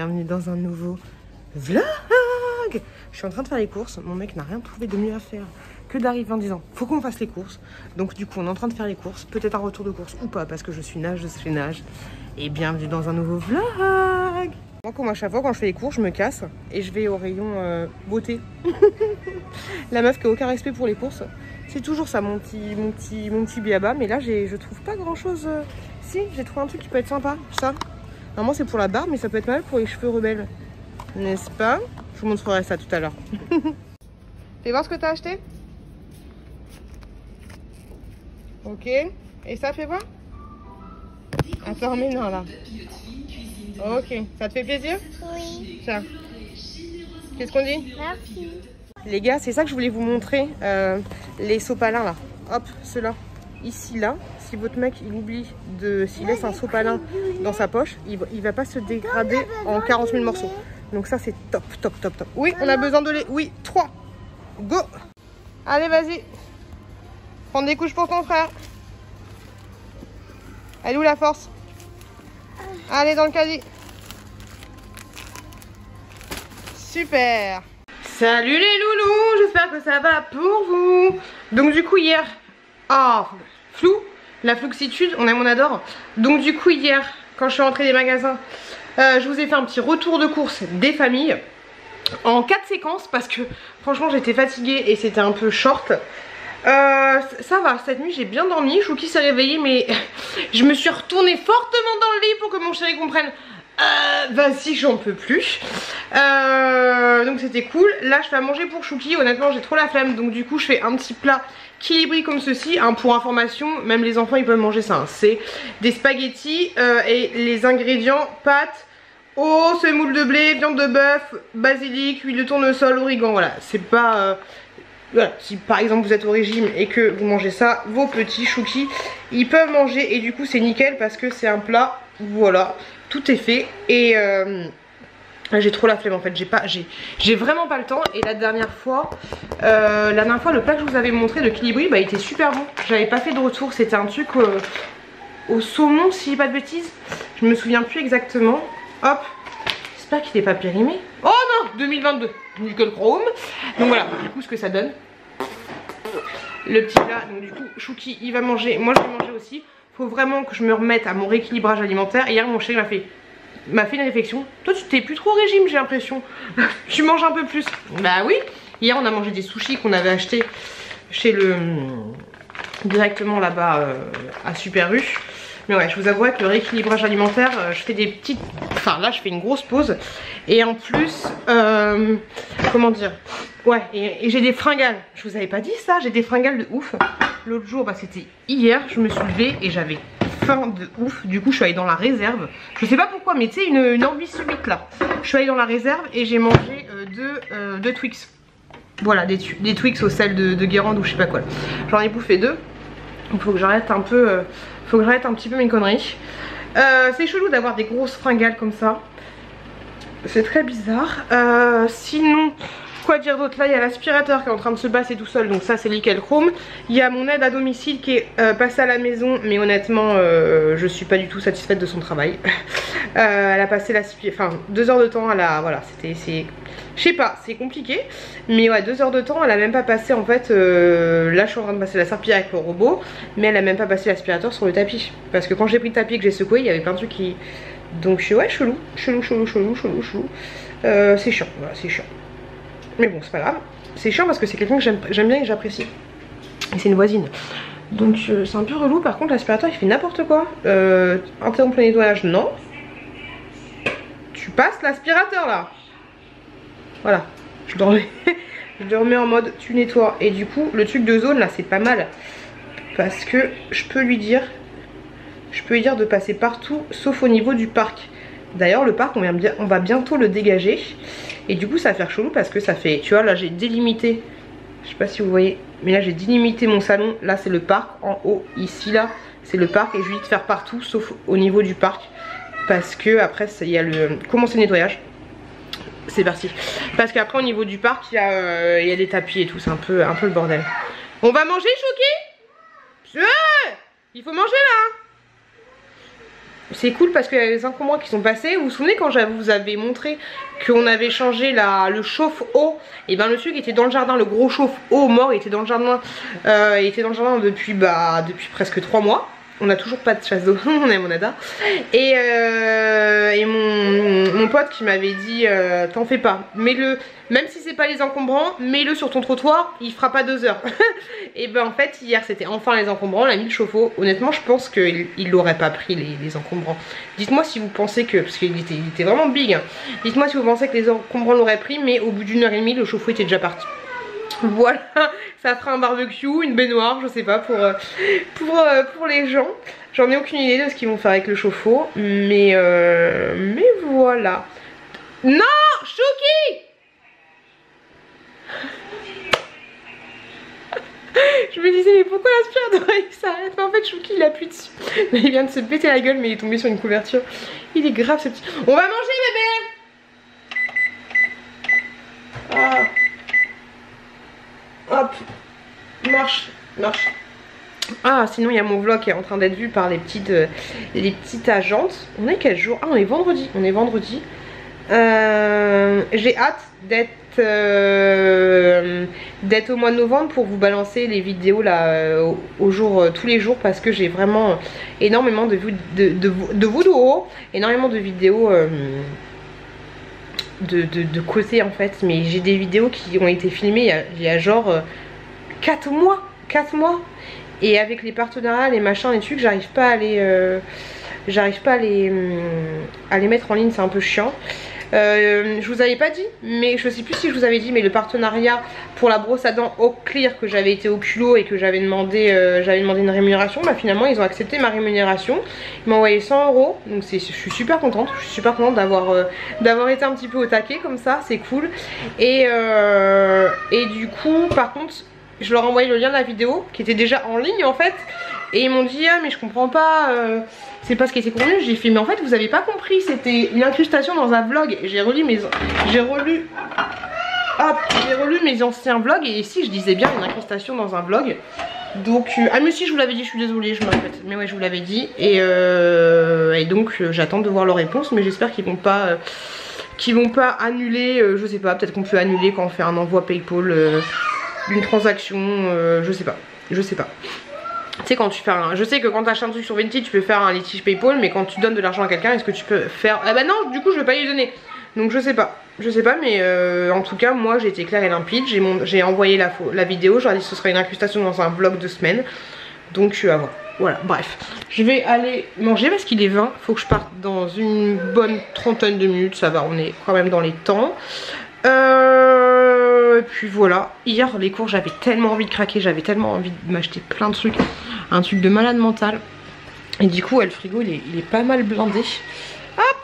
bienvenue dans un nouveau vlog. Je suis en train de faire les courses. Mon mec n'a rien trouvé de mieux à faire que d'arriver en disant faut qu'on fasse les courses. Donc du coup on est en train de faire les courses. Peut-être un retour de course ou pas parce que je suis nage, je suis nage. Et bienvenue dans un nouveau vlog. Moi comme à chaque fois quand je fais les courses je me casse et je vais au rayon beauté. La meuf qui a aucun respect pour les courses. C'est toujours ça mon petit biaba. Mais là je trouve pas grand chose. Si, j'ai trouvé un truc qui peut être sympa, ça. Normalement c'est pour la barbe mais ça peut être mal pour les cheveux rebelles. N'est-ce pas? Je vous montrerai ça tout à l'heure. Fais voir ce que t'as acheté. Ok. Et ça fait voir? Attends mais non là. Ok. Ça te fait plaisir? Oui. Ça. Qu'est-ce qu'on dit? Merci. Les gars, c'est ça que je voulais vous montrer. Les sopalins là. Hop, ceux-là. Ici, là, si votre mec il oublie de. S'il laisse un sopalin dans sa poche, il va pas se dégrader en 40 000 morceaux. Donc, ça, c'est top, top, top, top. Oui, on a besoin de les. Oui, 3. Go! Allez, vas-y. Prends des couches pour ton frère. Elle est où la force? Allez, dans le caddie. Super! Salut les loulous, j'espère que ça va pour vous. Donc, du coup, hier. Oh, flou, la fluxitude, on aime, on adore. Donc du coup hier, quand je suis rentrée des magasins, je vous ai fait un petit retour de course des familles en 4 séquences parce que franchement j'étais fatiguée et c'était un peu short. Ça va, cette nuit j'ai bien dormi, Chouki s'est réveillée mais je me suis retournée fortement dans le lit pour que mon chéri comprenne. Vas-y, j'en peux plus. Donc c'était cool. Là je fais à manger pour Chouki. Honnêtement j'ai trop la flemme. Donc du coup je fais un petit plat Kilibri comme ceci, hein, pour information. Même les enfants ils peuvent manger ça, hein. C'est des spaghettis et les ingrédients: pâtes, eau, semoule de blé, viande de bœuf, basilic, huile de tournesol, origan. Voilà, c'est pas... voilà, si par exemple vous êtes au régime et que vous mangez ça, vos petits Chouki ils peuvent manger. Et du coup c'est nickel parce que c'est un plat, voilà, tout est fait. Et j'ai trop la flemme en fait, j'ai vraiment pas le temps. Et la dernière fois le plat que je vous avais montré de Kilibri, bah il était super bon, j'avais pas fait de retour. C'était un truc au saumon si j'ai pas de bêtises, je me souviens plus exactement. Hop, j'espère qu'il n'est pas périmé. Oh non, 2022, nickel chrome. Donc voilà, du coup ce que ça donne le petit plat. Donc du coup Chouki il va manger, moi je vais manger aussi. Faut vraiment que je me remette à mon rééquilibrage alimentaire. Hier mon chéri m'a fait une réflexion. Toi tu t'es plus trop au régime j'ai l'impression. Tu manges un peu plus. Bah oui. Hier on a mangé des sushis qu'on avait achetés chez le directement là-bas à Super U. Mais ouais, je vous avouerai que le rééquilibrage alimentaire, je fais des petites... Enfin là je fais une grosse pause. Et en plus, comment dire? Ouais, et j'ai des fringales. Je vous avais pas dit ça, j'ai des fringales de ouf. L'autre jour, bah c'était hier, je me suis levée et j'avais faim de ouf. Du coup je suis allée dans la réserve. Je sais pas pourquoi mais tu sais une envie subite là. Je suis allée dans la réserve et j'ai mangé deux Twix. Voilà, des Twix au sel de Guérande ou je sais pas quoi. J'en ai bouffé 2. Donc faut que j'arrête un peu... faut que j'arrête un petit peu mes conneries. C'est chelou d'avoir des grosses fringales comme ça. C'est très bizarre. Sinon, quoi dire d'autre? Là, il y a l'aspirateur qui est en train de se passer tout seul. Donc ça, c'est nickel chrome. Il y a mon aide à domicile qui est passée à la maison. Mais honnêtement, je suis pas du tout satisfaite de son travail. Elle a passé enfin, 2 heures de temps. Voilà, c'était... Je sais pas, c'est compliqué. Mais ouais, 2 heures de temps, elle a même pas passé en fait. Là, je suis en train de passer la serpillière avec le robot. Mais elle a même pas passé l'aspirateur sur le tapis. Parce que quand j'ai pris le tapis et que j'ai secoué, il y avait plein de trucs qui... Donc ouais, chelou, chelou, chelou, chelou, chelou, chelou. C'est chiant, voilà, c'est chiant. Mais bon, c'est pas grave. C'est chiant parce que c'est quelqu'un que j'aime bien et que j'apprécie. Et c'est une voisine. Donc c'est un peu relou. Par contre, l'aspirateur, il fait n'importe quoi. Interrompre le nettoyage, non. Tu passes l'aspirateur là. Voilà, je le remets en mode tu nettoies. Et du coup, le truc de zone là, c'est pas mal. Parce que je peux lui dire de passer partout sauf au niveau du parc. D'ailleurs le parc on va bientôt le dégager. Et du coup ça va faire chelou parce que ça fait... Tu vois là j'ai délimité, je sais pas si vous voyez, mais là j'ai délimité mon salon. Là c'est le parc en haut, ici là c'est le parc. Et je lui dis de faire partout sauf au niveau du parc. Parce que après il y a le... Commencer le nettoyage. C'est parti. Parce qu'après au niveau du parc il y a des tapis et tout, c'est un peu le bordel. On va manger Chouki? Il faut manger là. c'est cool parce qu'il y a les inconvénients qui sont passés. Vous vous souvenez quand je vous avais montré qu'on avait changé le chauffe-eau? Et bien le truc était dans le jardin, le gros chauffe-eau mort, il était dans le jardin, depuis, depuis presque 3 mois. On n'a toujours pas de chasse d'eau, on est monada. Et mon pote qui m'avait dit t'en fais pas, mets-le, même si c'est pas les encombrants, mets-le sur ton trottoir, il fera pas 2 heures. Et ben en fait hier c'était enfin les encombrants, on a mis le chauffe-eau. Honnêtement je pense qu'il l'aurait pas pris les encombrants. Dites-moi si vous pensez que, parce qu'il était vraiment big, hein. Dites-moi si vous pensez que les encombrants l'auraient pris, mais au bout d'1h30 le chauffe-eau était déjà parti. Voilà, ça fera un barbecue, une baignoire, je sais pas, pour les gens. J'en ai aucune idée de ce qu'ils vont faire avec le chauffe-eau, mais voilà. Non, Chouki ! Je me disais mais pourquoi l'aspirateur il s'arrête, mais en fait Chouki il appuie dessus. Mais il vient de se péter la gueule, mais il est tombé sur une couverture. Il est grave ce petit... On va manger bébé. Ah. Hop, marche, marche. Ah, sinon il y a mon vlog qui est en train d'être vu par les petites agentes. On est quel jour? Ah, on est vendredi. On est vendredi. J'ai hâte d'être au mois de novembre pour vous balancer les vidéos là au jour, tous les jours, parce que j'ai vraiment énormément de vidéos, énormément de vidéos. De côté en fait, mais j'ai des vidéos qui ont été filmées il y a genre 4 mois, et avec les partenariats, les machins, les trucs, j'arrive pas à les mettre en ligne, c'est un peu chiant. Je vous avais pas dit, mais je sais plus si je vous avais dit, mais le partenariat pour la brosse à dents au clear que j'avais été au culot et que j'avais demandé une rémunération, bah finalement ils ont accepté ma rémunération, ils m'ont envoyé 100 €, donc je suis super contente d'avoir été un petit peu au taquet comme ça, c'est cool. Et du coup par contre je leur ai envoyé le lien de la vidéo qui était déjà en ligne en fait, et ils m'ont dit ah mais je comprends pas, c'est pas ce qui était convenu. J'ai fait mais en fait vous avez pas compris, c'était une incrustation dans un vlog. J'ai relu mes anciens vlogs, et ici je disais bien une incrustation dans un vlog. Donc ah mais si je vous l'avais dit, je suis désolée, je me répète, mais ouais je vous l'avais dit. Et donc j'attends de voir leur réponse, mais j'espère qu'ils vont pas annuler, je sais pas, peut-être qu'on peut annuler quand on fait un envoi PayPal d'une transaction, je sais pas. Tu sais, quand tu fais un... Je sais que quand tu achètes un truc sur Vinted, tu peux faire un litige PayPal, mais quand tu donnes de l'argent à quelqu'un, est-ce que tu peux faire... Ah bah non, du coup, je vais pas lui donner. Donc je sais pas, mais en tout cas, moi, j'ai été claire et limpide. J'ai envoyé la vidéo, j'aurais dit que ce serait une incrustation dans un vlog de semaine. Donc je suis à voir. Voilà, bref. Je vais aller manger parce qu'il est 20. Faut que je parte dans une bonne trentaine de minutes. Ça va, on est quand même dans les temps. Et puis voilà, hier les cours j'avais tellement envie de craquer, j'avais tellement envie de m'acheter plein de trucs, un truc de malade mental. Et du coup ouais, le frigo il est pas mal blindé. Hop,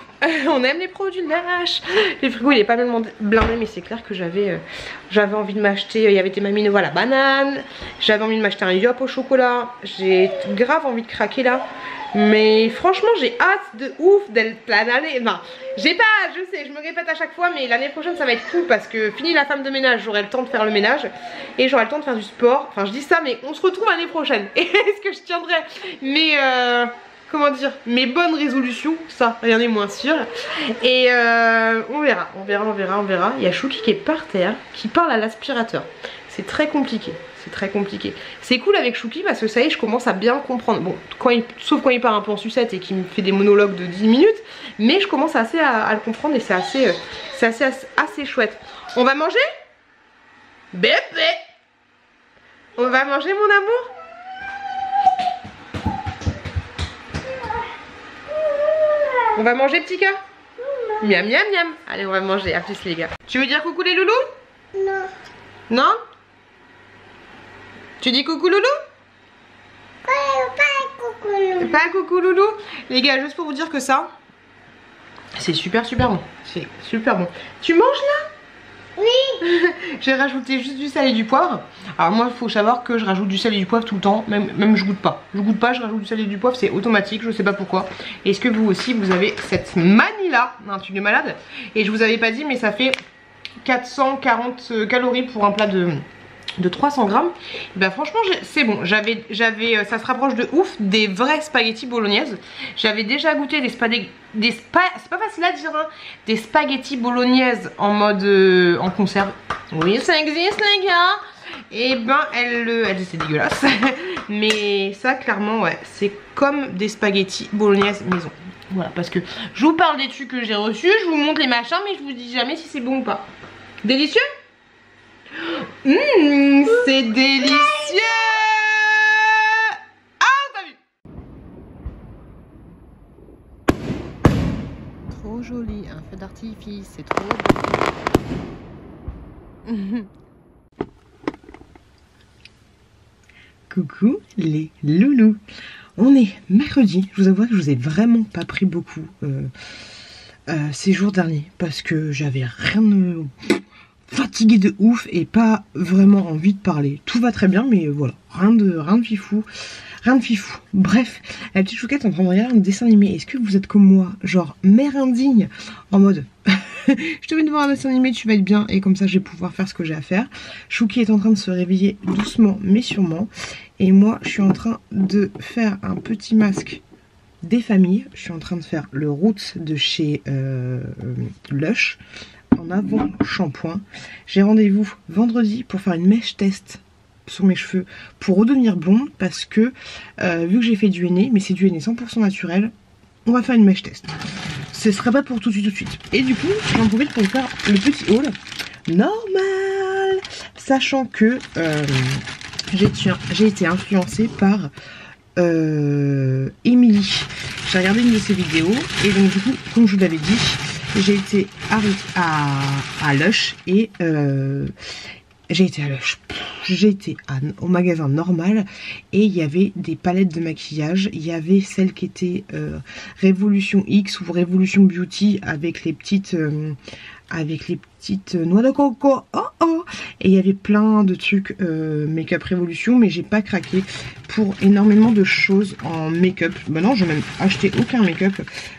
on aime les produits Lush. Le frigo il est pas mal blindé, mais c'est clair que j'avais envie de m'acheter, il y avait des Mamie Nova à la banane, j'avais envie de m'acheter un Yop au chocolat, j'ai grave envie de craquer là. Mais franchement j'ai hâte de ouf d'être l'année, enfin j'ai pas, je sais, je me répète à chaque fois, mais l'année prochaine ça va être cool parce que fini la femme de ménage, j'aurai le temps de faire le ménage et j'aurai le temps de faire du sport. Enfin je dis ça mais on se retrouve l'année prochaine, est-ce que je tiendrai mes, comment dire, mes bonnes résolutions, ça rien n'est moins sûr. Et on verra. Il y a Chouki qui est par terre, qui parle à l'aspirateur, c'est très compliqué. C'est cool avec Chouki parce que ça y est, je commence à bien comprendre. Bon, sauf quand il part un peu en sucette et qu'il me fait des monologues de 10 minutes, mais je commence assez à le comprendre et c'est assez chouette. On va manger bébé. On va manger mon amour. On va manger petit cas. Miam miam miam. Allez, on va manger, à plus les gars. Tu veux dire coucou les loulous? Non. Non? Tu dis coucou loulou? Ouais, pas coucou loulou. Les gars, juste pour vous dire que ça, c'est super bon. C'est super bon. Tu manges là? Oui. J'ai rajouté juste du sel et du poivre. Alors moi, il faut savoir que je rajoute du sel et du poivre tout le temps. Même je goûte pas. Je rajoute du sel et du poivre. C'est automatique. Je sais pas pourquoi. Est-ce que vous aussi, vous avez cette manie là? Un truc de malade. Et je vous avais pas dit, mais ça fait 440 calories pour un plat de... de 300 grammes, ben franchement c'est bon. Ça se rapproche de ouf des vrais spaghettis bolognaises. J'avais déjà goûté c'est pas facile à dire, hein, des spaghettis bolognaises en mode en conserve. Oui, ça existe les gars. Et ben c'est dégueulasse. Mais ça clairement ouais, c'est comme des spaghettis bolognaises maison. Voilà, parce que je vous parle des trucs que j'ai reçus, je vous montre les machins, mais je vous dis jamais si c'est bon ou pas. Délicieux. C'est délicieux. Ah, t'as vu? Trop joli, un feu d'artifice, c'est trop beau. Coucou les loulous. On est mercredi, je vous avoue que je vous ai vraiment pas pris beaucoup ces jours derniers parce que j'avais rien de fatigué de ouf et pas vraiment envie de parler. Tout va très bien mais voilà, rien de fifou. Bref, la petite chouquette en train de regarder un dessin animé. Est-ce que vous êtes comme moi, genre mère indigne en mode je te mets devant un dessin animé, tu vas être bien et comme ça je vais pouvoir faire ce que j'ai à faire. Chouki est en train de se réveiller doucement mais sûrement. Et moi je suis en train de faire un petit masque des familles. Je suis en train de faire le Roots de chez Lush en avant shampoing. J'ai rendez-vous vendredi pour faire une mèche test sur mes cheveux pour redevenir blonde. Parce que vu que j'ai fait du henné, mais c'est du henné 100% naturel, on va faire une mèche test. Ce sera pas pour tout de suite. Et du coup j'en profite pour faire le petit haul normal. Sachant que... j'ai été influencée par Emily. J'ai regardé une de ses vidéos et donc du coup, comme je vous l'avais dit, j'ai été à Lush et au magasin normal et il y avait des palettes de maquillage. Il y avait celle qui était Révolution X ou Révolution Beauty avec les petites noix de coco. Et il y avait plein de trucs Makeup Revolution, mais j'ai pas craqué pour énormément de choses en make-up. Maintenant, je n'ai même acheté aucun make-up.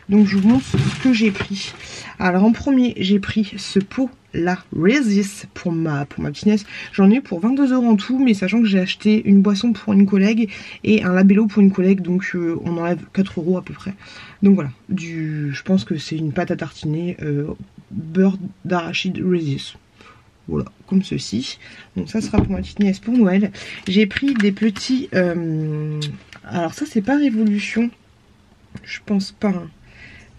Donc, je vous montre ce que j'ai pris. Alors, en premier, j'ai pris ce pot là, Resist, pour ma petite nièce. J'en ai pour 22 € en tout, mais sachant que j'ai acheté une boisson pour une collègue et un labello pour une collègue, donc on enlève 4 € à peu près. Donc voilà, je pense que c'est une pâte à tartiner, beurre d'arachide Resist. Voilà, comme ceci. Donc ça sera pour ma petite nièce pour Noël. J'ai pris des petits... alors ça, c'est pas Révolution. Je pense pas. Hein.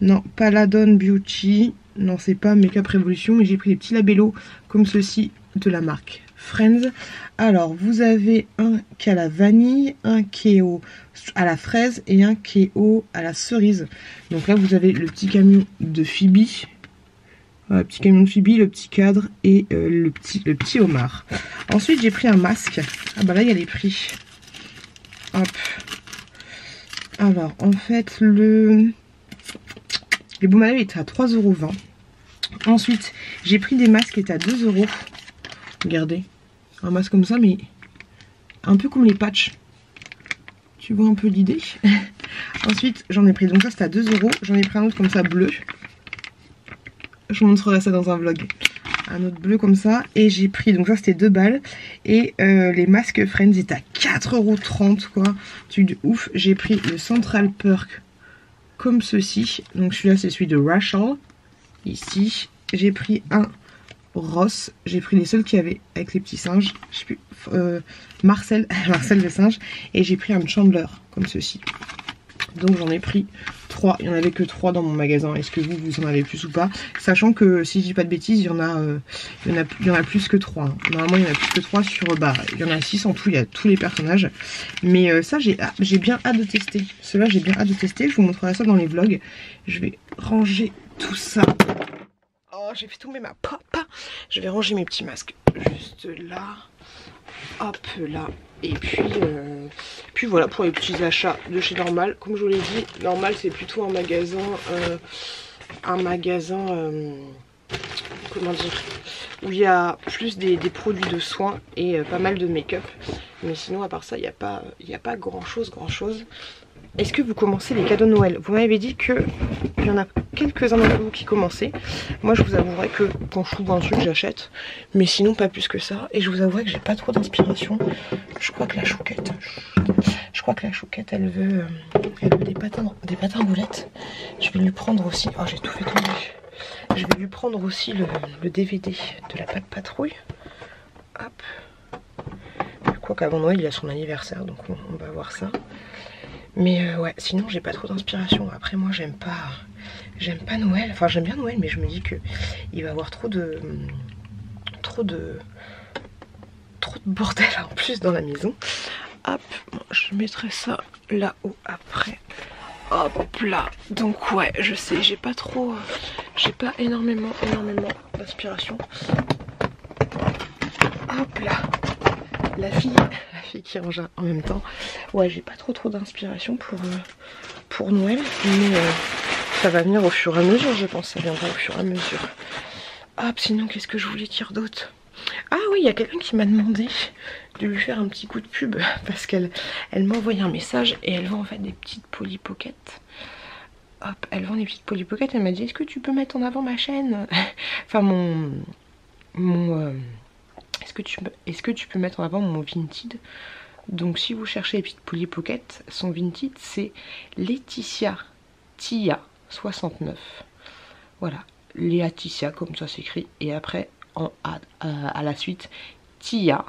Non, Paladon Beauty. Non, c'est pas Makeup Revolution. Mais j'ai pris des petits labellos comme ceci de la marque Friends. Alors, vous avez un qui est à la vanille, un qui est à la fraise et un qui est à la cerise. Donc là, vous avez le petit camion de Phoebe. Voilà, petit camion de Phoebe, le petit cadre et le petit homard. Ensuite, j'ai pris un masque. Ah bah là, il y a les prix. Hop. Alors, en fait, les baumes à lèvres étaient à 3,20 €. Ensuite, j'ai pris des masques qui étaient à 2 €. Regardez. Un masque comme ça, mais un peu comme les patchs. Tu vois un peu l'idée. Ensuite, j'en ai pris. Donc ça, c'était à 2 €. J'en ai pris un autre comme ça, bleu. Je vous montrerai ça dans un vlog. Un autre bleu comme ça. Et j'ai pris, donc ça c'était 2 balles. Et les masques Friends étaient à 4,30 € quoi. Truc de ouf. J'ai pris le Central Perk comme ceci. Donc celui-là c'est celui de Rachel. Ici. J'ai pris un Ross. J'ai pris les seuls qu'il y avait avec les petits singes. Je sais plus. Marcel. Marcel le singe. Et j'ai pris un Chandler comme ceci. Donc j'en ai pris 3, il n'y en avait que 3 dans mon magasin. Est-ce que vous en avez plus ou pas? Sachant que si je dis pas de bêtises, il y en a plus que 3. Hein. Normalement il y en a plus que 3 sur, bah il y en a 6 en tout, il y a tous les personnages. Mais ça j'ai bien hâte de tester. Ceux-là j'ai bien hâte de tester, je vous montrerai ça dans les vlogs. Je vais ranger tout ça. Oh j'ai fait tomber ma papa. Je vais ranger mes petits masques juste là. Hop là. Et puis voilà pour les petits achats de chez Normal. Comme je vous l'ai dit, Normal c'est plutôt un magasin comment dire, où il y a plus des produits de soins et pas mal de make-up. Mais sinon à part ça, il n'y a pas grand chose. Est-ce que vous commencez les cadeaux de Noël? Vous m'avez dit qu'il n'y en a quelques-uns d'entre vous qui commençaient. Moi je vous avouerai que quand je trouve un truc j'achète, mais sinon pas plus que ça. Et je vous avouerai que j'ai pas trop d'inspiration. Je crois que la chouquette, elle veut, des patins, boulettes. Je vais lui prendre aussi, oh j'ai tout fait tomber. Je vais lui prendre aussi le, DVD de la Patte Patrouille. Hop. Quoi qu'avant Noël il a son anniversaire, donc on, va voir ça. Mais ouais, sinon j'ai pas trop d'inspiration. Après moi j'aime pas, Noël. Enfin j'aime bien Noël, mais je me dis que il va y avoir trop de, bordel en plus dans la maison. Hop, bon, je mettrai ça là-haut après. Hop là. Donc ouais, je sais, j'ai pas trop, j'ai pas énormément d'inspiration. Hop là. La fille qui range en même temps. Ouais, j'ai pas trop d'inspiration pour Noël, mais ça va venir au fur et à mesure, je pense. Ça viendra au fur et à mesure. Hop, sinon, qu'est-ce que je voulais dire d'autre? Ah oui, il y a quelqu'un qui m'a demandé de lui faire un petit coup de pub parce qu'elle m'a envoyé un message et elle vend en fait des petites Polly Pocket. Hop, elle vend des petites Polly Pocket. Elle m'a dit, est-ce que tu peux mettre en avant ma chaîne? Enfin, est-ce que tu peux mettre en avant mon Vinted? Donc si vous cherchez les petites Polly Pocket, son Vinted c'est Laetitia Tia 69. Voilà, Laetitia comme ça s'écrit, et après en à la suite Tia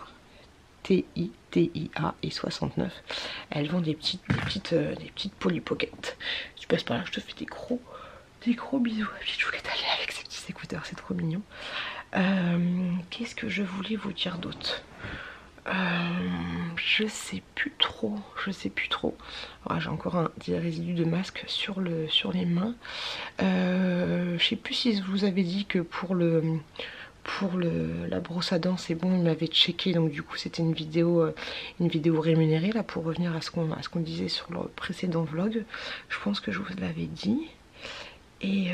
T-I-T-I-A et 69. Elle vend des petites Polly Pocket. Tu passes par là, je te fais des gros bisous. Je voulais t'aller avec ces petits écouteurs, c'est trop mignon. Qu'est-ce que je voulais vous dire d'autre? Je sais plus trop, j'ai encore un petit résidu de masque sur, les mains. Je sais plus si je vous avais dit que pour le... la brosse à dents, c'est bon, il m'avait checké, donc du coup c'était une vidéo rémunérée là, pour revenir à ce qu'on disait sur le précédent vlog. Je pense que je vous l'avais dit. Et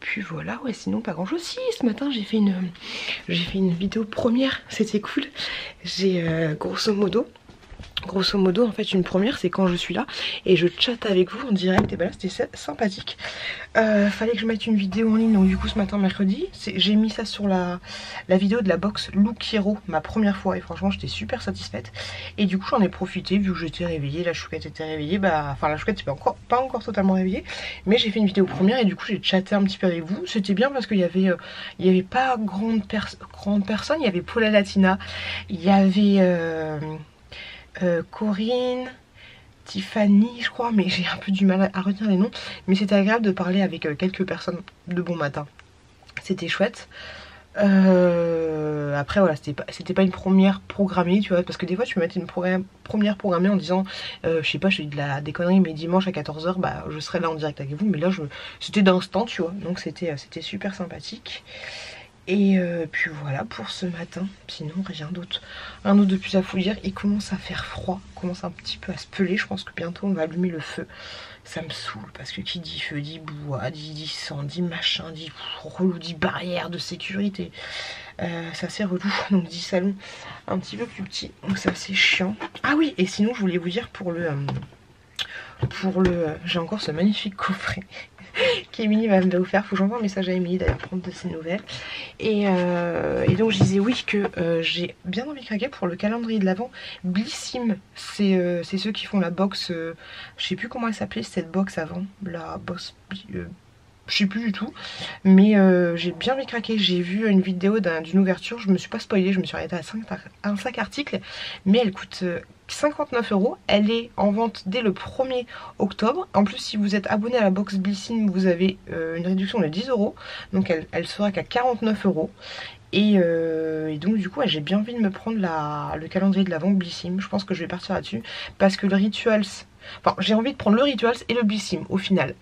puis voilà, ouais, sinon pas grand chose. Si, ce matin j'ai fait une vidéo première, c'était cool. J'ai grosso modo en fait une première, c'est quand je suis là et je chatte avec vous en direct, et ben là c'était sympathique. Fallait que je mette une vidéo en ligne, donc du coup ce matin mercredi j'ai mis ça sur la, vidéo de la box Lookiero, ma première fois, et franchement j'étais super satisfaite. Et du coup j'en ai profité vu que j'étais réveillée, la chouquette était réveillée, bah enfin la chouquette c'est pas encore totalement réveillée, mais j'ai fait une vidéo première et du coup j'ai chatté un petit peu avec vous. C'était bien parce qu'il y avait pas grande, personne, il y avait Paula Latina, il y avait Corinne, Tiffany je crois, mais j'ai un peu du mal à retenir les noms, mais c'était agréable de parler avec quelques personnes de bon matin, c'était chouette. Après voilà, c'était pas, une première programmée, tu vois, parce que des fois tu peux mettre une première programmée en disant je sais pas, j'ai eu de la déconnerie, mais dimanche à 14h bah je serai là en direct avec vous, mais là c'était d'instant, tu vois, donc c'était super sympathique. Et puis voilà pour ce matin, sinon rien d'autre de plus à vous dire. Il commence à faire froid, il commence un petit peu à se peler, je pense que bientôt on va allumer le feu. Ça me saoule parce que qui dit feu dit bois, dit sang, dit machin, dit relou, dit barrière de sécurité. Ça c'est relou, donc dit salon un petit peu plus petit, donc ça c'est chiant. Ah oui, et sinon je voulais vous dire pour le... j'ai encore ce magnifique coffret qu'Emilie va me offrir, faut que j'envoie un message à Emily d'ailleurs, prendre de ses nouvelles. Et donc je disais oui que j'ai bien envie de craquer pour le calendrier de l'Avent Blissim. C'est ceux qui font la box, je sais plus comment elle s'appelait cette box avant, la box, je sais plus du tout, mais j'ai bien envie de craquer. J'ai vu une vidéo d'une ouverture, je me suis pas spoilée, je me suis arrêtée à un 5 articles, mais elle coûte 59 €, elle est en vente dès le 1er octobre. En plus, si vous êtes abonné à la box Blissim, vous avez une réduction de 10 €. Donc elle sera qu'à 49 €. Et donc du coup, ouais, j'ai bien envie de me prendre le calendrier de l'Avent Blissim. Je pense que je vais partir là-dessus parce que le Rituals... Enfin, j'ai envie de prendre le Rituals et le Blissim au final.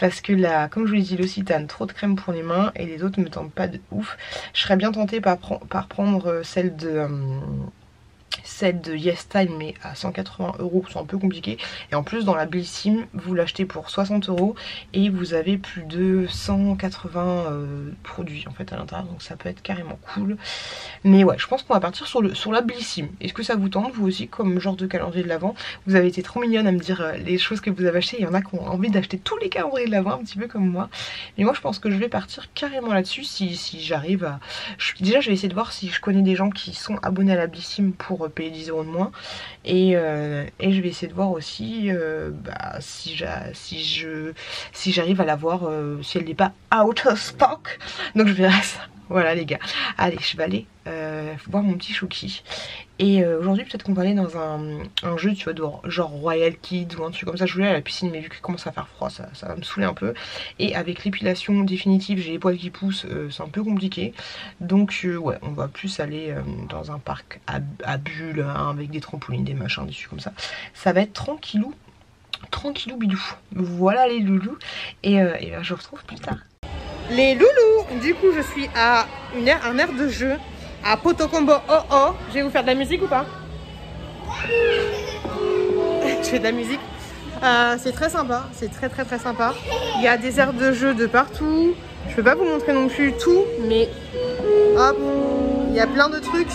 Parce que là, comme je vous l'ai dit, le L'Occitane, trop de crème pour les mains, et les autres me tentent pas de ouf. Je serais bien tentée par prendre celle de... celle de YesStyle mais à 180 €, c'est un peu compliqué. Et en plus dans la Blissim vous l'achetez pour 60 € et vous avez plus de 180 produits en fait à l'intérieur, donc ça peut être carrément cool. Mais ouais, je pense qu'on va partir sur la Blissim. Est-ce que ça vous tente vous aussi comme genre de calendrier de l'Avent? Vous avez été trop mignonne à me dire les choses que vous avez achetées, il y en a qui ont envie d'acheter tous les calendriers de l'Avent un petit peu comme moi. Mais moi je pense que je vais partir carrément là-dessus si j'arrive à... Déjà je vais essayer de voir si je connais des gens qui sont abonnés à la Blissim pour payer 10 € de moins. Et je vais essayer de voir aussi si j'arrive à la voir, si elle n'est pas out of stock. Donc je verrai ça. Voilà les gars. Allez, je vais aller voir mon petit Chouki. Et aujourd'hui peut-être qu'on va aller dans un jeu, tu vois, genre Royal Kids ou un truc comme ça. Je voulais aller à la piscine mais vu qu'il commence à faire froid, ça va me saouler un peu. Et avec l'épilation définitive, j'ai les poils qui poussent, c'est un peu compliqué. Donc ouais, on va plus aller dans un parc à bulles, hein, avec des trampolines, des machins dessus comme ça. Ça va être tranquillou, tranquillou bidou. Voilà les loulous. Et ben, je vous retrouve plus tard. Les loulous, du coup je suis à un air de jeu à Potocombo. Oh, je vais vous faire de la musique ou pas? Je fais de la musique. C'est très sympa, c'est très sympa. Il y a des aires de jeu de partout. Je peux pas vous montrer non plus tout, mais hop, il y a plein de trucs.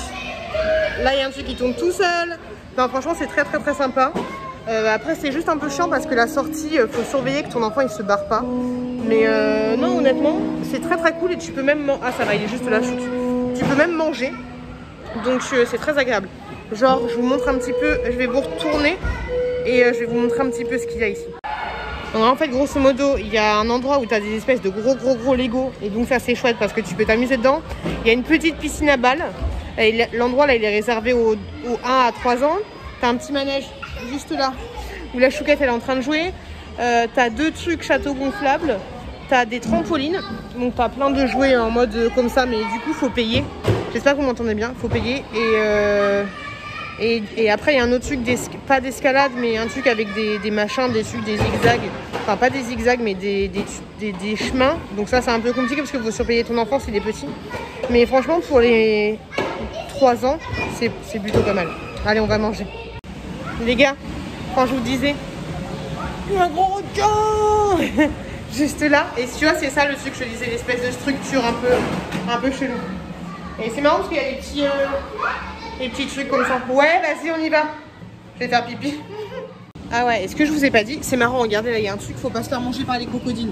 Là il y a un truc qui tourne tout seul. Non franchement c'est très sympa. Après c'est juste un peu chiant parce que la sortie, faut surveiller que ton enfant il se barre pas. Mais non honnêtement c'est très cool et tu peux même... Ah ça va, il est juste là, tu peux même manger. Donc c'est très agréable. Genre je vous montre un petit peu, je vais vous retourner et je vais vous montrer un petit peu ce qu'il y a ici. Donc en fait grosso modo il y a un endroit où tu as des espèces de gros Lego. Et donc ça c'est chouette parce que tu peux t'amuser dedans. Il y a une petite piscine à balles. L'endroit là il est réservé aux 1 à 3 ans. T'as un petit manège juste là où la chouquette elle est en train de jouer. T'as deux trucs château gonflables, t'as des trampolines, donc t'as plein de jouets en mode comme ça, mais du coup faut payer. J'espère que vous m'entendez bien, faut payer. Et après il y a un autre truc, pas d'escalade, mais un truc avec des machins, des trucs, des zigzags, enfin pas des zigzags mais des chemins. Donc ça c'est un peu compliqué parce que vous surveillez ton enfant, c'est des petits. Mais franchement pour les 3 ans c'est plutôt pas mal. Allez on va manger. Les gars, quand je vous disais... un gros requin juste là, et tu vois c'est ça le truc que je disais, l'espèce de structure un peu chelou. Et c'est marrant parce qu'il y a des petits trucs comme ça. Ouais vas-y on y va, je vais faire pipi. Ah ouais, est-ce que je vous ai pas dit, c'est marrant, regardez là il y a un truc, faut pas se faire manger par les crocodiles.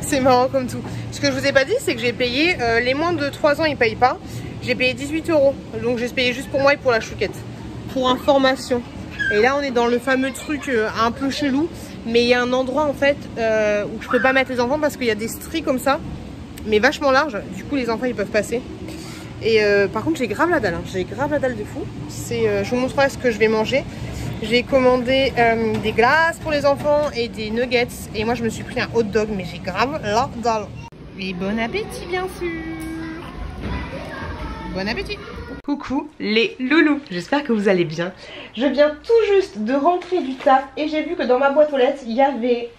C'est marrant comme tout. Ce que je vous ai pas dit c'est que j'ai payé, les moins de 3 ans ils payent pas, j'ai payé 18 €, donc j'ai payé juste pour moi et pour la chouquette, pour information. Et là on est dans le fameux truc un peu chelou, mais il y a un endroit en fait où je peux pas mettre les enfants parce qu'il y a des stries comme ça, mais vachement larges, du coup les enfants ils peuvent passer. Et par contre j'ai grave la dalle, hein. J'ai grave la dalle de fou. Je vous montrerai ce que je vais manger. J'ai commandé des glaces pour les enfants et des nuggets, et moi je me suis pris un hot dog, mais j'ai grave la dalle. Et bon appétit bien sûr. Bon appétit. Coucou les loulous, j'espère que vous allez bien. Je viens tout juste de rentrer du taf et j'ai vu que dans ma boîte aux lettres il y avait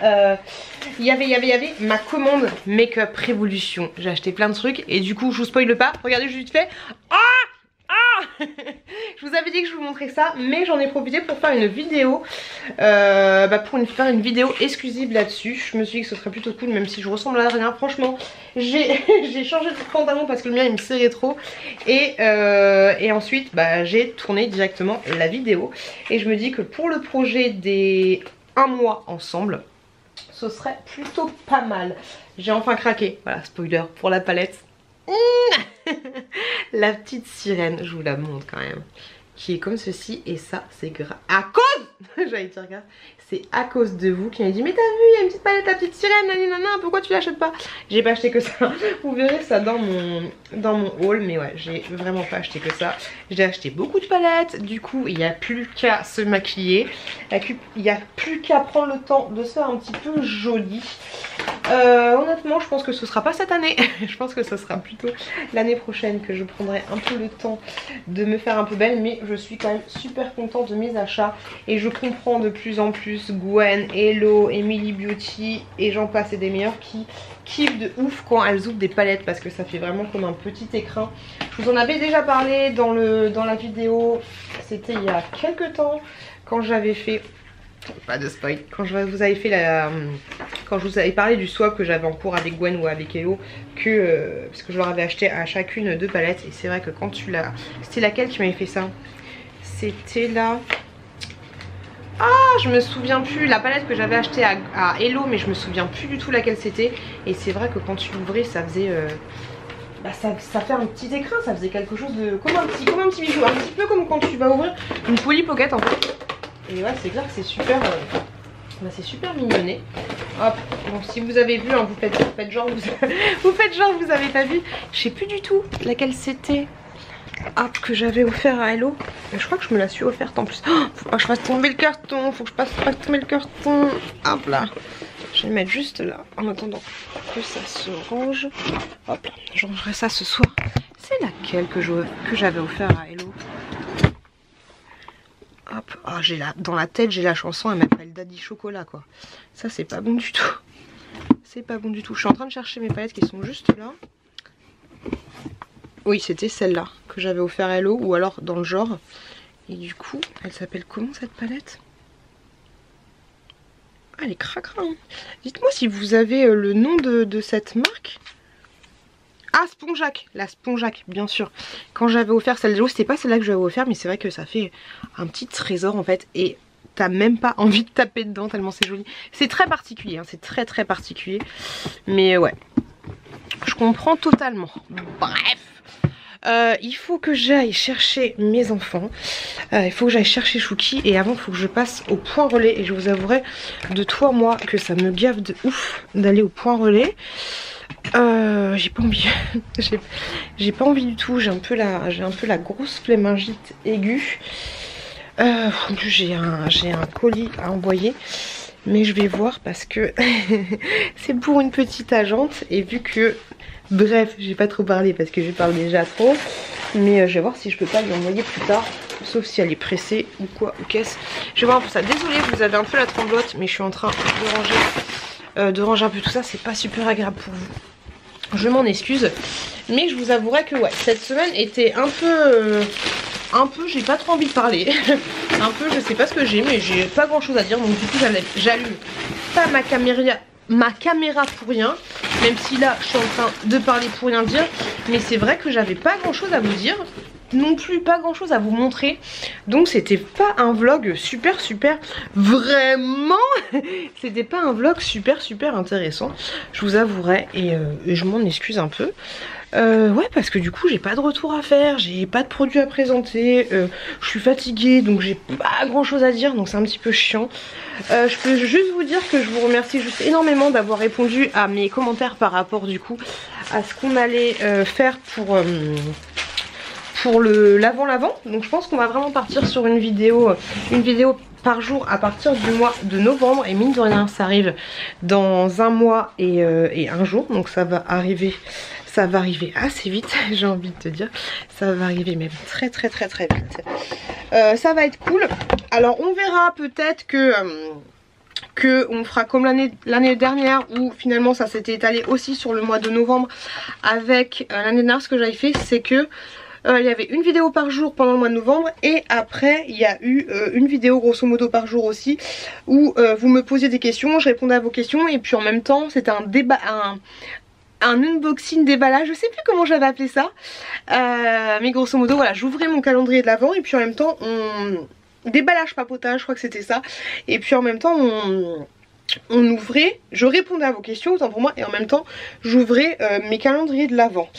ma commande Makeup Revolution. J'ai acheté plein de trucs et du coup je vous spoile pas, regardez je vite fait. Ah je vous avais dit que je vous montrais ça, mais j'en ai profité pour faire une vidéo exclusive là-dessus. Je me suis dit que ce serait plutôt cool, même si je ressemble à rien. Franchement j'ai changé de pantalon parce que le mien il me serrait trop, et ensuite bah, j'ai tourné directement la vidéo. Et je me dis que pour le projet des 1 mois ensemble ce serait plutôt pas mal. J'ai enfin craqué, voilà spoiler pour la palette. La petite sirène, je vous la montre quand même, qui est comme ceci, et ça c'est grave à cause j'allais dire regarde, c'est à cause de vous qui m'avez dit mais t'as vu il y a une petite palette la petite sirène nanana, pourquoi tu l'achètes pas? J'ai pas acheté que ça, vous verrez ça dans mon haul, mais ouais j'ai vraiment pas acheté que ça. J'ai acheté beaucoup de palettes, du coup il n'y a plus qu'à se maquiller, il n'y a plus qu'à prendre le temps de se faire un petit peu jolie. Honnêtement je pense que ce sera pas cette année. Je pense que ce sera plutôt l'année prochaine que je prendrai un peu le temps de me faire un peu belle, mais je suis quand même super contente de mes achats et je comprends de plus en plus Gwen, Elo, Emily Beauty et j'en passe et des meilleurs qui kiffent de ouf quand elles ouvrent des palettes parce que ça fait vraiment comme un petit écrin. Je vous en avais déjà parlé dans la vidéo, c'était il y a quelques temps quand j'avais fait... Pas de spoil. Quand je vous avais parlé du swap que j'avais en cours avec Gwen ou avec Elo, parce que je leur avais acheté à chacune 2 palettes. Et c'est vrai que quand tu l'as... C'était laquelle qui m'avait fait ça? C'était la... Ah, je me souviens plus. La palette que j'avais achetée à Elo, mais je me souviens plus du tout laquelle c'était. Et c'est vrai que quand tu l'ouvrais, ça faisait... Bah ça fait un petit écrin, ça faisait quelque chose de... comme un petit bijou, un petit peu comme quand tu vas ouvrir une Polly Pocket en fait. Et ouais, c'est clair que c'est super, bah c'est super mignonné. Hop, bon, si vous avez vu, hein, vous faites genre vous avez pas vu. Je sais plus du tout laquelle c'était. Hop, que j'avais offert à Elo. Je crois que je me la suis offerte en plus. Oh, faut pas que je fasse tomber le carton, faut que je fasse pas tomber le carton. Hop là. Je vais le mettre juste là, en attendant que ça se range. Hop là, je rangerai ça ce soir. C'est laquelle que j'avais offert à Elo? Hop, oh, j'ai dans la tête j'ai la chanson, elle m'appelle Daddy Chocolat quoi. Ça c'est pas bon du tout. C'est pas bon du tout. Je suis en train de chercher mes palettes qui sont juste là. Oui, c'était celle-là que j'avais offert à Elo ou alors dans le genre. Et du coup, elle s'appelle comment cette palette? Ah, elle est cracra. Hein. Dites-moi si vous avez le nom de cette marque. Ah, Sponjac, la Sponjac, bien sûr. Quand j'avais offert celle-là, c'était pas celle-là que j'avais offert, mais c'est vrai que ça fait un petit trésor en fait. Et t'as même pas envie de taper dedans tellement c'est joli. C'est très particulier, hein, c'est très très particulier. Mais ouais, je comprends totalement. Bref. Il faut que j'aille chercher mes enfants, il faut que j'aille chercher Chouki et avant il faut que je passe au point relais et je vous avouerai de toi moi que ça me gave de ouf d'aller au point relais. J'ai pas envie, j'ai pas envie du tout, j'ai un peu la grosse flémingite aiguë. En plus j'ai un colis à envoyer. Mais je vais voir parce que c'est pour une petite agente et vu que, bref, j'ai pas trop parlé parce que je parle déjà trop. Mais je vais voir si je peux pas lui envoyer plus tard, sauf si elle est pressée ou quoi, ou qu'est-ce. Je vais voir pour ça. Désolée, vous avez un peu la tremblote, mais je suis en train de ranger un peu tout ça. C'est pas super agréable pour vous. Je m'en excuse. Mais je vous avouerai que ouais, cette semaine était un peu j'ai pas trop envie de parler. Un peu je sais pas ce que j'ai mais j'ai pas grand chose à dire donc du coup j'allume pas ma caméra pour rien, même si là je suis en train de parler pour rien dire, mais c'est vrai que j'avais pas grand chose à vous dire non plus, pas grand chose à vous montrer, donc c'était pas un vlog super intéressant, je vous avouerai, et je m'en excuse un peu. Ouais parce que du coup j'ai pas de retour à faire, j'ai pas de produit à présenter, je suis fatiguée donc j'ai pas grand chose à dire donc c'est un petit peu chiant. Je peux juste vous dire que je vous remercie juste énormément d'avoir répondu à mes commentaires par rapport du coup à ce qu'on allait faire pour le l'avant-l'avant. Donc je pense qu'on va vraiment partir sur une vidéo par jour à partir du mois de novembre et mine de rien ça arrive dans un mois et un jour donc ça va arriver assez vite, j'ai envie de te dire. Ça va arriver même très très très très vite. Ça va être cool. Alors on verra peut-être que on fera comme l'année dernière où finalement ça s'était étalé aussi sur le mois de novembre avec l'année dernière. Ce que j'avais fait c'est que il y avait une vidéo par jour pendant le mois de novembre et après il y a eu une vidéo grosso modo par jour aussi où vous me posiez des questions, je répondais à vos questions et puis en même temps c'était un débat, un unboxing déballage, je sais plus comment j'avais appelé ça, mais grosso modo voilà, j'ouvrais mon calendrier de l'avant et puis en même temps on déballage papotage, je crois que c'était ça, et puis en même temps on ouvrait, je répondais à vos questions autant pour moi et en même temps j'ouvrais mes calendriers de l'avant.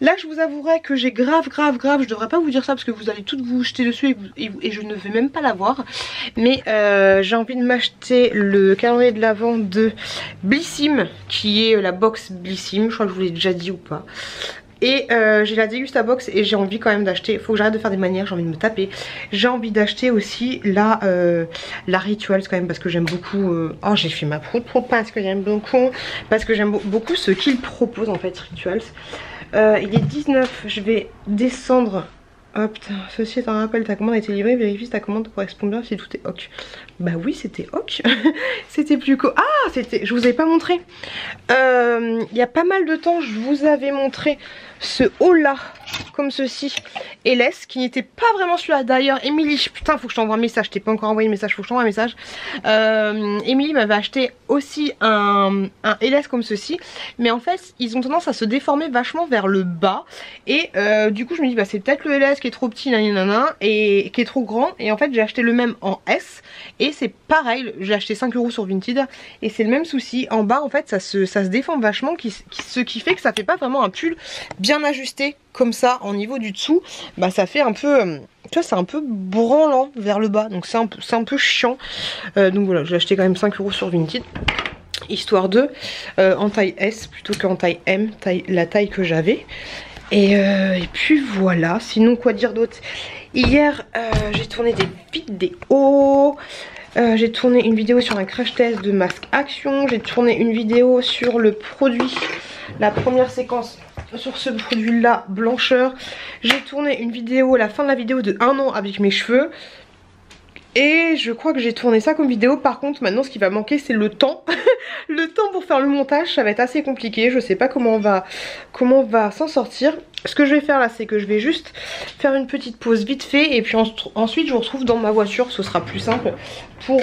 Là je vous avouerai que j'ai grave, je devrais pas vous dire ça parce que vous allez toutes vous jeter dessus et je ne vais même pas l'avoir. Mais j'ai envie de m'acheter le calendrier de l'avant de Blissim, qui est la box Blissim, je crois que je vous l'ai déjà dit ou pas. Et j'ai la Dégustabox et j'ai envie quand même d'acheter. Faut que j'arrête de faire des manières, j'ai envie de me taper. J'ai envie d'acheter aussi la Rituals quand même, parce que j'aime beaucoup. Oh, j'ai fait ma proute parce que j'aime beaucoup. Parce que j'aime beaucoup ce qu'il propose en fait, Rituals. Il est 19, je vais descendre. Hop, oh, ceci est un rappel, ta commande a été livrée, vérifie si ta commande correspond bien, si tout est ok. Bah oui, c'était ok. C'était plus que... Ah, c'était... Je vous ai pas montré. Il y a pas mal de temps, je vous avais montré ce haut-là, comme ceci, L&S, qui n'était pas vraiment celui-là. D'ailleurs, Emily, putain, faut que je t'envoie un message. Je t'ai pas encore envoyé le message, faut que je t'envoie un message. Emily m'avait acheté aussi un L&S comme ceci. Mais en fait, ils ont tendance à se déformer vachement vers le bas. Et du coup, je me dis, bah c'est peut-être le L&S qui est trop petit, nanana, et qui est trop grand. Et en fait, j'ai acheté le même en S. Et c'est pareil, j'ai acheté 5€ sur Vinted. Et c'est le même souci. En bas, en fait, ça se déforme vachement. Ce qui fait que ça fait pas vraiment un pull bien ajusté. Comme ça, en niveau du dessous, bah ça fait un peu, tu vois, c'est un peu branlant vers le bas, donc c'est un peu chiant. Donc voilà, j'ai acheté quand même 5€ sur Vinted, histoire de, en taille S plutôt qu'en taille M, la taille que j'avais. Et puis voilà, sinon quoi dire d'autre? Hier, j'ai tourné des vidéos. J'ai tourné une vidéo sur un crash test de masque Action. J'ai tourné une vidéo sur le produit, la première séquence sur ce produit là, blancheur. J'ai tourné une vidéo, la fin de la vidéo de 1 an avec mes cheveux. Et je crois que j'ai tourné ça comme vidéo. Par contre maintenant ce qui va manquer c'est le temps. Le temps pour faire le montage, ça va être assez compliqué. Je sais pas comment on va s'en sortir. Ce que je vais faire là c'est que je vais juste faire une petite pause vite fait. Et puis ensuite je vous retrouve dans ma voiture. Ce sera plus simple pour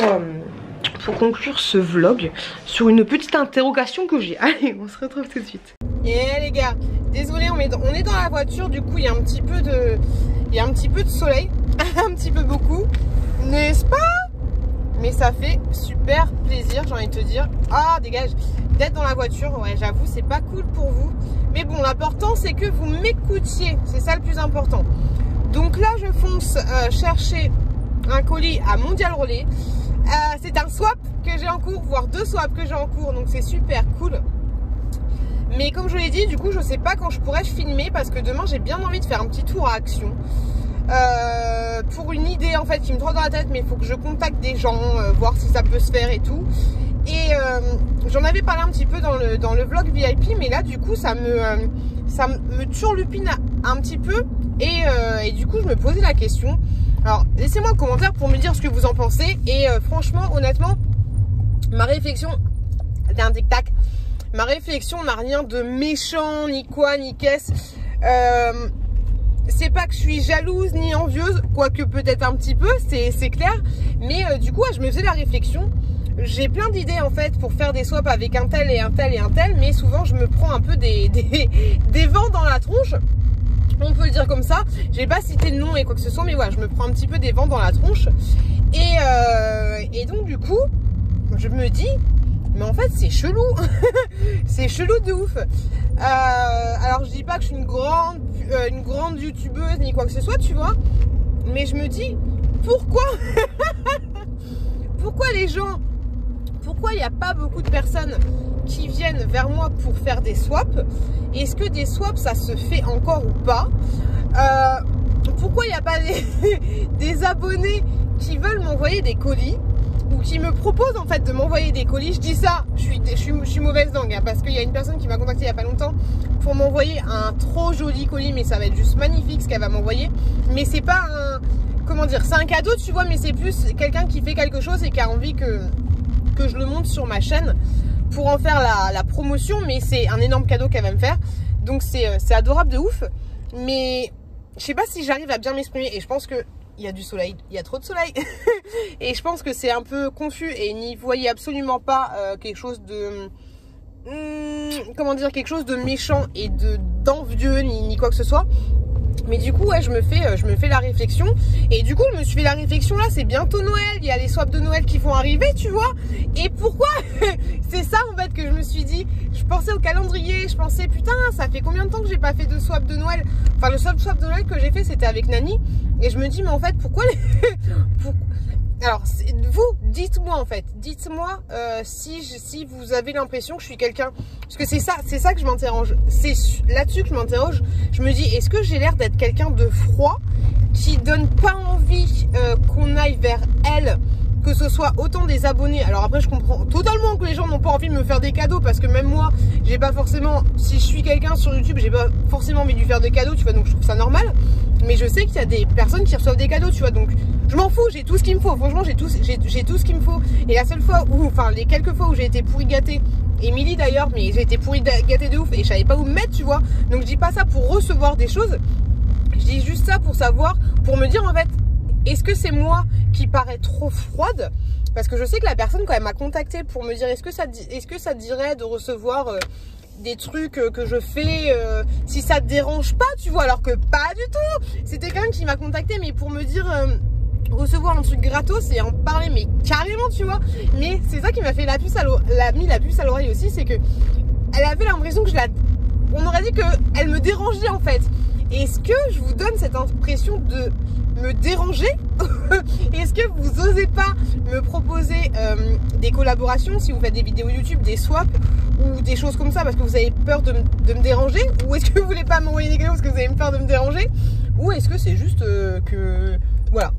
conclure ce vlog sur une petite interrogation que j'ai. Allez, on se retrouve tout de suite. Yeah les gars, désolé, on est dans la voiture. Du coup il y a un petit peu de soleil. Un petit peu beaucoup, n'est-ce pas? Mais ça fait super plaisir, j'ai envie de te dire. Ah, dégage, d'être dans la voiture, ouais, j'avoue, c'est pas cool pour vous. Mais bon, l'important, c'est que vous m'écoutiez. C'est ça le plus important. Donc là, je fonce chercher un colis à Mondial Relais. C'est un swap que j'ai en cours, voire 2 swaps que j'ai en cours. Donc, c'est super cool. Mais comme je l'ai dit, du coup, je sais pas quand je pourrais filmer parce que demain, j'ai bien envie de faire un petit tour à Action. Pour une idée en fait qui me trotte dans la tête, mais il faut que je contacte des gens, voir si ça peut se faire et tout. Et j'en avais parlé un petit peu dans le vlog VIP, mais là du coup ça me turlupine un petit peu et du coup je me posais la question. Alors laissez-moi un commentaire pour me dire ce que vous en pensez. Et franchement honnêtement ma réflexion d'un tic-tac, ma réflexion n'a rien de méchant ni quoi ni qu'est-ce. C'est pas que je suis jalouse ni envieuse, quoique peut-être un petit peu, c'est clair. Mais du coup, ouais, je me faisais la réflexion. J'ai plein d'idées en fait pour faire des swaps avec un tel et un tel et un tel. Mais souvent, je me prends un peu des vents dans la tronche. On peut le dire comme ça. J'ai pas cité le nom et quoi que ce soit, mais ouais, je me prends un petit peu des vents dans la tronche. Et donc du coup, je me dis... Mais en fait c'est chelou. C'est chelou de ouf. Alors je dis pas que je suis une grande youtubeuse ni quoi que ce soit, tu vois. Mais je me dis pourquoi. Pourquoi il n'y a pas beaucoup de personnes qui viennent vers moi pour faire des swaps? Est-ce que des swaps ça se fait encore ou pas? Pourquoi il n'y a pas des abonnés qui veulent m'envoyer des colis? Ou qui me propose en fait de m'envoyer des colis. Je dis ça, je suis mauvaise langue hein, parce qu'il y a une personne qui m'a contactée il n'y a pas longtemps pour m'envoyer un trop joli colis, mais ça va être juste magnifique ce qu'elle va m'envoyer. Mais c'est pas un, comment dire, c'est un cadeau tu vois, mais c'est plus quelqu'un qui fait quelque chose et qui a envie que je le monte sur ma chaîne pour en faire la promotion. Mais c'est un énorme cadeau qu'elle va me faire, donc c'est adorable de ouf. Mais je sais pas si j'arrive à bien m'exprimer et je pense que il y a du soleil, il y a trop de soleil. Et je pense que c'est un peu confus et n'y voyez absolument pas quelque chose de... comment dire, quelque chose de méchant et d'envieux ni quoi que ce soit. Mais du coup ouais, je me fais la réflexion. Et du coup je me suis fait la réflexion là, c'est bientôt Noël, il y a les swaps de Noël qui vont arriver tu vois. Et pourquoi? C'est ça en fait que je me suis dit. Je pensais au calendrier, je pensais putain ça fait combien de temps que j'ai pas fait de swap de Noël. Enfin le swap de Noël que j'ai fait c'était avec Nani. Et je me dis mais en fait pourquoi alors vous, dites-moi en fait, dites-moi si vous avez l'impression que je suis quelqu'un, parce que c'est ça que je m'interroge, c'est là-dessus que je m'interroge, je me dis est-ce que j'ai l'air d'être quelqu'un de froid qui donne pas envie qu'on aille vers elle, que ce soit autant des abonnés. Alors après je comprends totalement que les gens n'ont pas envie de me faire des cadeaux, parce que même moi j'ai pas forcément, si je suis quelqu'un sur YouTube, j'ai pas forcément envie de lui faire des cadeaux, tu vois, donc je trouve ça normal. Mais je sais qu'il y a des personnes qui reçoivent des cadeaux, tu vois, donc je m'en fous, j'ai tout ce qu'il me faut, franchement j'ai tout ce qu'il me faut. Et la seule fois où, enfin les quelques fois où j'ai été pourri gâtée, Emily d'ailleurs, mais j'ai été pourri gâtée de ouf et je savais pas où me mettre, tu vois, donc je dis pas ça pour recevoir des choses, je dis juste ça pour savoir, pour me dire en fait, est-ce que c'est moi qui paraît trop froide? Parce que je sais que la personne quand elle m'a contactée pour me dire est-ce que ça te dirait de recevoir des trucs que je fais, si ça te dérange pas, tu vois, alors que pas du tout. C'était quelqu'un qui m'a contactée mais pour me dire recevoir un truc gratos et en parler mais carrément, tu vois. Mais c'est ça qui m'a fait la puce à l'oreille aussi, c'est que elle avait l'impression que on aurait dit qu'elle me dérangeait en fait. Est-ce que je vous donne cette impression de me déranger? Est-ce que vous osez pas me proposer des collaborations si vous faites des vidéos YouTube, des swaps ou des choses comme ça parce que vous avez peur de me déranger? Ou est-ce que vous voulez pas m'envoyer des cadeaux parce que vous avez peur de me déranger? Ou est-ce que c'est juste que... Voilà.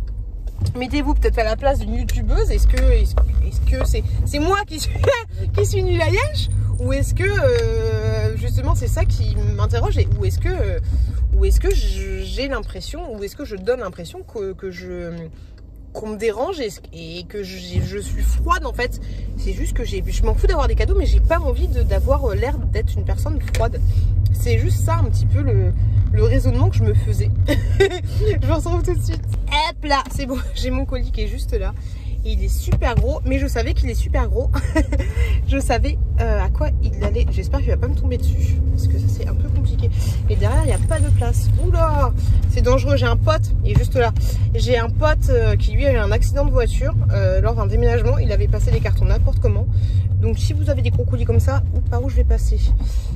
Mettez-vous peut-être à la place d'une youtubeuse. Est-ce que c'est moi qui suis nulle à Yesh? Ou est-ce que justement c'est ça qui m'interroge? Ou est-ce que... Ou est-ce que j'ai l'impression, ou est-ce que je donne l'impression qu'on me dérange et que je suis froide en fait? C'est juste que je m'en fous d'avoir des cadeaux, mais j'ai pas envie d'avoir l'air d'être une personne froide. C'est juste ça un petit peu le raisonnement que je me faisais. Je vous retrouve tout de suite. Hop là, c'est bon, j'ai mon colis qui est juste là. Il est super gros, mais je savais qu'il est super gros. Je savais à quoi il allait. J'espère qu'il va pas me tomber dessus, parce que ça c'est un peu compliqué. Et derrière il n'y a pas de place. Oula, c'est dangereux. J'ai un pote, il est juste là. J'ai un pote qui lui a eu un accident de voiture lors d'un déménagement. Il avait passé des cartons n'importe comment. Donc si vous avez des gros colis comme ça, ou par où je vais passer?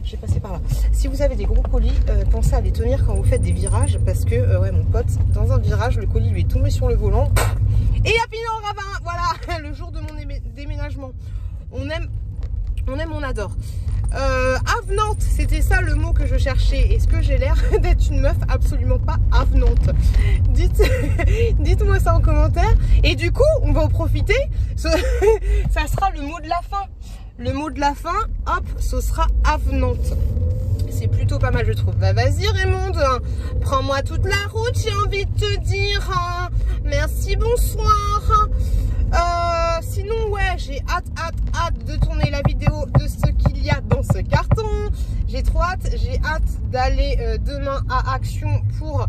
Je vais passer par là. Si vous avez des gros colis, pensez à les tenir quand vous faites des virages, parce que ouais, mon pote, dans un virage, le colis lui est tombé sur le volant. Et à Pignon en ravin, voilà, le jour de mon déménagement. On aime, on adore. Avenante, c'était ça le mot que je cherchais. Est-ce que j'ai l'air d'être une meuf absolument pas avenante? Dites-moi ça en commentaire. Et du coup, on va en profiter. Ça sera le mot de la fin. Le mot de la fin, hop, ce sera avenante. C'est plutôt pas mal, je trouve. Bah, vas-y Raymond, hein. Prends-moi toute la route, j'ai envie de te dire. Hein. Merci, bonsoir. Sinon, ouais, j'ai hâte de tourner la vidéo de ce qu'il y a dans ce carton. J'ai trop hâte. J'ai hâte d'aller demain à Action pour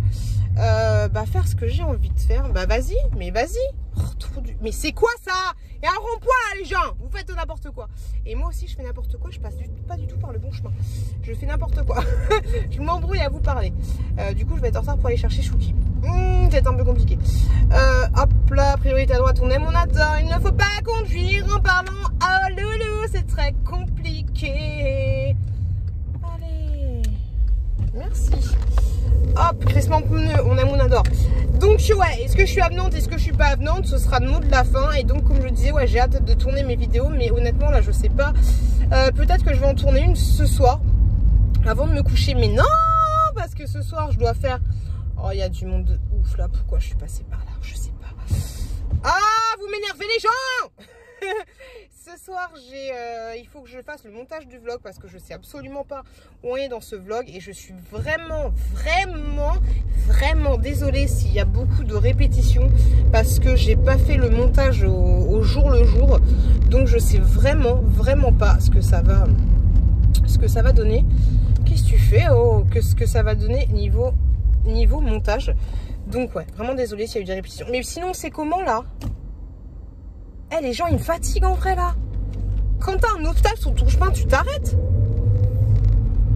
faire ce que j'ai envie de faire. Bah, vas-y. Oh, mais c'est quoi ça? Et un rond-point là les gens, vous faites n'importe quoi. Et moi aussi je fais n'importe quoi, je passe pas du tout par le bon chemin. Je fais n'importe quoi. Je m'embrouille à vous parler. Du coup je vais être en retard pour aller chercher Chouki. C'est un peu compliqué. Hop là, priorité à droite, on aime, on adore. Il ne faut pas conduire en parlant. Oh loulou, c'est très compliqué. Allez. Merci. Hop, crissement pneu, on aime, on adore. Donc ouais, est-ce que je suis avenante, est-ce que je suis pas avenante? Ce sera le mot de la fin. Et donc comme je disais, ouais, j'ai hâte de tourner mes vidéos. Mais honnêtement là je sais pas, peut-être que je vais en tourner une ce soir avant de me coucher. Mais non, parce que ce soir je dois faire... Oh, il y a du monde de ouf là. Pourquoi je suis passée par là? Je sais pas. Ah, vous m'énervez les gens. Ce soir, il faut que je fasse le montage du vlog parce que je sais absolument pas où on est dans ce vlog et je suis vraiment désolée s'il y a beaucoup de répétitions parce que j'ai pas fait le montage au jour le jour, donc je sais vraiment pas ce que ça va donner. Qu'est-ce que tu fais? Oh, ce que ça va donner niveau montage. Donc ouais, vraiment désolée s'il y a eu des répétitions. Mais sinon, c'est comment là? Eh hey, les gens ils me fatiguent en vrai là. Quand t'as un obstacle sur ton chemin tu t'arrêtes.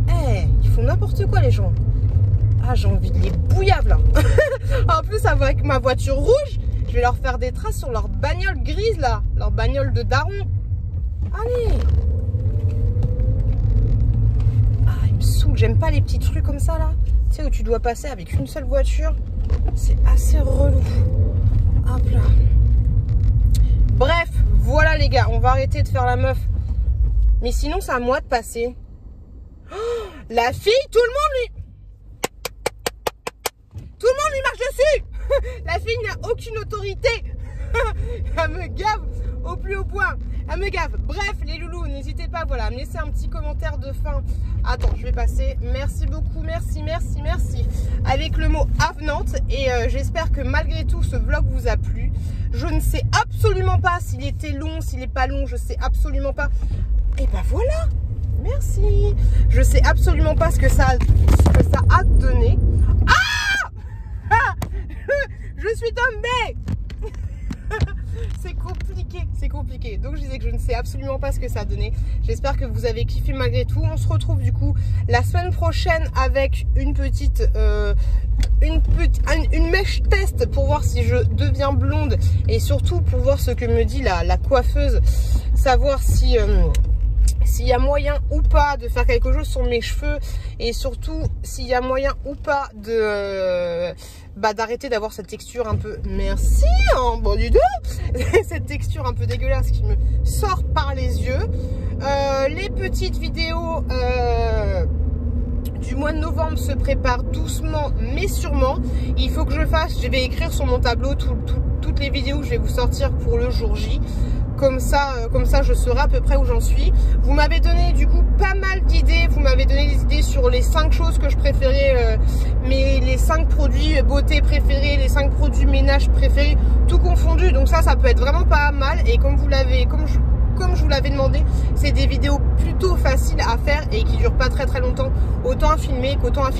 Eh hey, ils font n'importe quoi les gens. Ah j'ai envie de les bouillave là. En plus avec ma voiture rouge, je vais leur faire des traces sur leur bagnole grise là. Leur bagnole de daron. Allez. Ah ils me saoulent, j'aime pas les petites rues comme ça là. Tu sais où tu dois passer avec une seule voiture. C'est assez relou. Hop là. Bref, voilà les gars, on va arrêter de faire la meuf. Mais sinon, c'est à moi de passer. Oh, la fille, tout le monde lui... Tout le monde lui marche dessus. La fille n'a aucune autorité. Elle me gave au plus haut point. Elle me gave. Bref, les loulous, n'hésitez pas voilà, à me laisser un petit commentaire de fin. Attends, je vais passer. Merci beaucoup, merci, merci, merci. Avec le mot avenante. Et j'espère que malgré tout, ce vlog vous a plu. Je ne sais absolument pas s'il était long, s'il n'est pas long. Je ne sais absolument pas. Et ben voilà. Merci. Je ne sais absolument pas ce que ça a donné. Ah, je suis tombée. C'est compliqué, c'est compliqué. Donc je disais que je ne sais absolument pas ce que ça a donné. J'espère que vous avez kiffé malgré tout. On se retrouve du coup la semaine prochaine avec une petite une mèche test pour voir si je deviens blonde. Et surtout pour voir ce que me dit la coiffeuse. Savoir si... s'il y a moyen ou pas de faire quelque chose sur mes cheveux, et surtout s'il y a moyen ou pas de d'arrêter d'avoir cette texture un peu cette texture un peu dégueulasse qui me sort par les yeux. Les petites vidéos du mois de novembre se préparent doucement mais sûrement. Il faut que je fasse, je vais écrire sur mon tableau toutes les vidéos que je vais vous sortir pour le jour J. Comme ça, je saurai à peu près où j'en suis. Vous m'avez donné du coup pas mal d'idées. Vous m'avez donné des idées sur les 5 choses que je préférais, mais les 5 produits beauté préférés, les 5 produits ménage préférés, tout confondu. Donc ça peut être vraiment pas mal. Et comme je vous l'avais demandé, c'est des vidéos plutôt faciles à faire et qui durent pas très très longtemps. Autant à filmer qu'autant à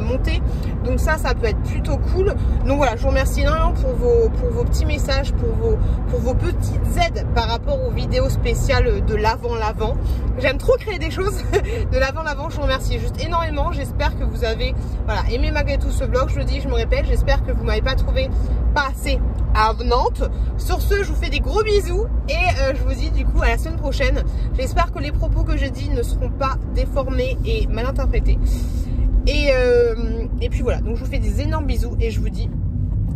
monter. Donc ça peut être plutôt cool. Donc voilà, je vous remercie énormément pour vos petits messages, pour vos petites aides par rapport aux vidéos spéciales de l'avant-l'avant. J'aime trop créer des choses de l'avant-l'avant. Je vous remercie juste énormément. J'espère que vous avez aimé malgré tout ce vlog. Je le dis, je me répète, j'espère que vous m'avez pas trouvé pas assez avenante. Sur ce, je vous fais des gros bisous et je vous dis du coup à la semaine prochaine. J'espère que les propos que j'ai dit ne seront pas déformés et mal interprétés. Et puis voilà, donc je vous fais des énormes bisous et je vous dis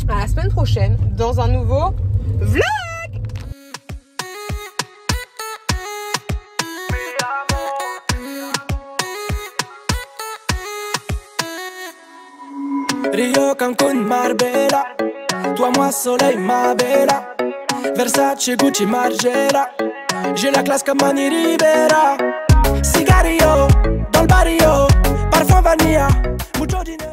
à la semaine prochaine dans un nouveau vlog. Rio, Cancun, Marbella. Toi, moi, soleil, ma bella. Versace, Gucci, Margiela. J'ai la classe comme Manny Rivera. Cigarillo, dans le barrio. Parfum vanilla, mucho dinero.